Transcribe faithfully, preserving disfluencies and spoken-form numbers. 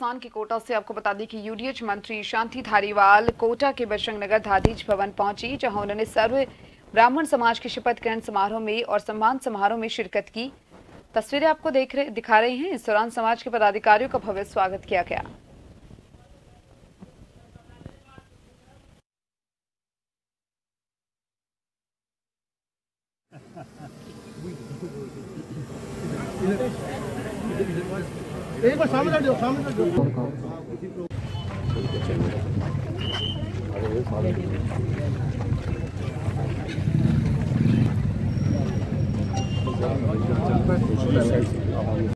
राजस्थान के कोटा से आपको बता दें कि यूडीएच मंत्री शांति धारीवाल कोटा के बजरंग नगर दादीच भवन पहुंची, जहां उन्होंने सर्व ब्राह्मण समाज के शपथ ग्रहण समारोह में और सम्मान समारोह में शिरकत की। तस्वीरें आपको देख रहे दिखा रहे हैं। इस दौरान समाज के पदाधिकारियों का भव्य स्वागत किया गया। एक बार सामने दो, सामने दो। अरे ये सामने